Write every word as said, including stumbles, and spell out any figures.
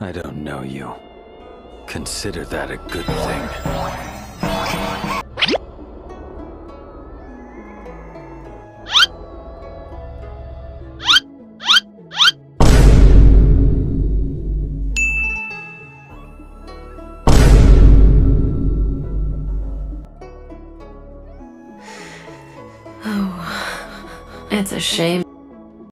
I don't know you. Consider that a good thing. It's a shame.